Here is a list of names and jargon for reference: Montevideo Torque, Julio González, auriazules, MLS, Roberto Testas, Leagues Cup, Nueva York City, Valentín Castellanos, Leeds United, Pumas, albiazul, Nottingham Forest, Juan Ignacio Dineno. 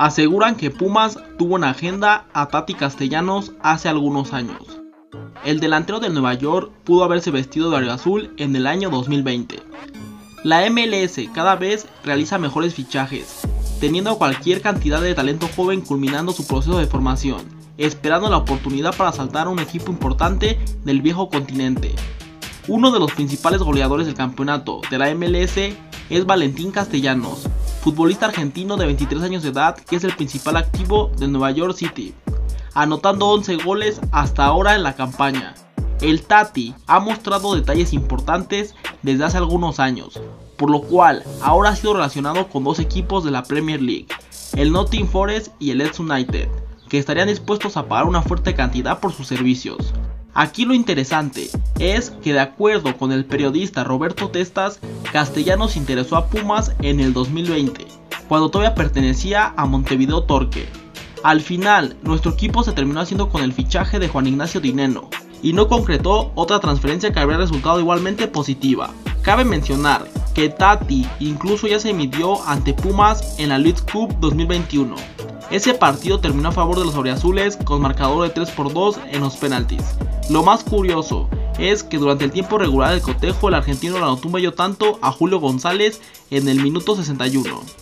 aseguran que Pumas tuvo una agenda a Tati Castellanos hace algunos años. El delantero del Nueva York pudo haberse vestido de albiazul en el año 2020. La MLS cada vez realiza mejores fichajes, teniendo cualquier cantidad de talento joven culminando su proceso de formación, esperando la oportunidad para saltar a un equipo importante del viejo continente. Uno de los principales goleadores del campeonato de la MLS es Valentín Castellanos, futbolista argentino de 23 años de edad que es el principal activo del Nueva York City, anotando 11 goles hasta ahora en la campaña. El Tati ha mostrado detalles importantes desde hace algunos años, por lo cual ahora ha sido relacionado con dos equipos de la Premier League, el Nottingham Forest y el Leeds United, que estarían dispuestos a pagar una fuerte cantidad por sus servicios. Aquí lo interesante es que, de acuerdo con el periodista Roberto Testas, Castellanos interesó a Pumas en el 2020, cuando todavía pertenecía a Montevideo Torque. Al final, nuestro equipo se terminó haciendo con el fichaje de Juan Ignacio Dineno y no concretó otra transferencia que habría resultado igualmente positiva. Cabe mencionar que Tati incluso ya se midió ante Pumas en la Leagues Cup 2021. Ese partido terminó a favor de los auriazules con marcador de 3-2 en los penaltis. Lo más curioso es que durante el tiempo regular del cotejo el argentino le anotó un bello tanto a Julio González en el minuto 61.